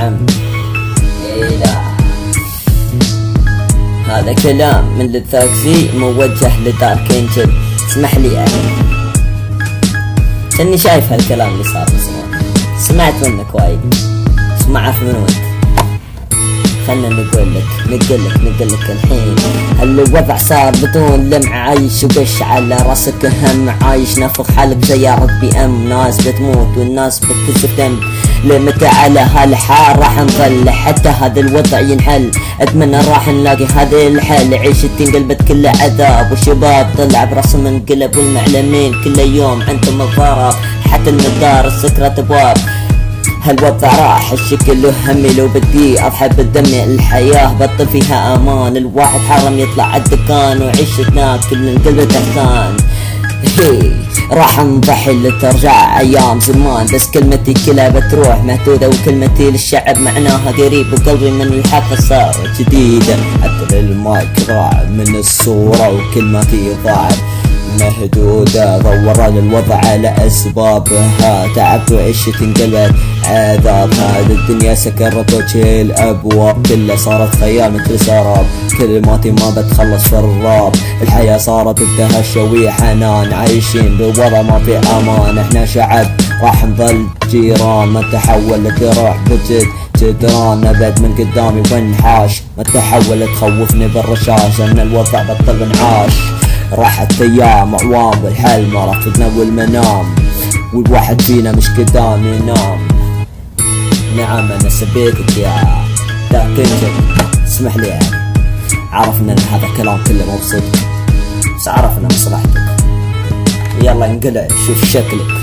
هم. لا هذا كلام من الثاكسي موجه لدارك انجل. اسمح لي يعني اني شايف هالكلام اللي صار بصراحة. سمعت منك وايد، سمعت من وانت. خلنا نقول لك الحين هالوضع صار بدون لمعة. عايش وقش على راسك هم، عايش نافخ حالك بسيارة BM. ناس بتموت والناس بتستم، لمتى على هالحال راح نظل حتى هذا الوضع ينحل؟ اتمنى راح نلاقي هذا الحل. عيشتي انقلبت كلها عذاب، والشباب طلع برسم انقلب، والمعلمين كل يوم عندهم الضرب، حتى المدارس سكرت ابواب. هالوضع راح الشكل له همي، لو بدي اضحى بالدم. الحياة بطل فيها امان، الواحد حرام يطلع عالدكان، وعيشتنا كل انقلبت احسان. راح نضحي لترجع ايام زمان، بس كلمتي كلها بتروح مهدودة، وكلمتي للشعب معناها قريب، وقلبي من الحق صار جديدة. حتى المايك ضاع من الصورة، وكلمتي ضاعت مهدودة. دور الوضع على اسبابها، تعبت وعشت انقلبت عذاب. هذه الدنيا سكرت وجه الابواب، كلها صارت خيال مثل سراب، كلماتي ما بتخلص في الراب. الحياة صارت الدهشوية حنان، عايشين بوضع ما في امان. احنا شعب راح نظل جيران، ما تحولت روح بجد جدران. ابد من قدامي وانحاش، ما تحولت تخوفني بالرشاش. ان الوضع بطل انعاش، راحت ايام اعوام، والحلم رافقنا والمنام، والواحد فينا مش قدام ينام. نعم انا سبيتك يا ذاك انت، اسمح لي يعني. عرفنا ان هذا كلام كله مو بصدق، بس عرفنا مصلحتك. يلا انقلع شوف شكلك.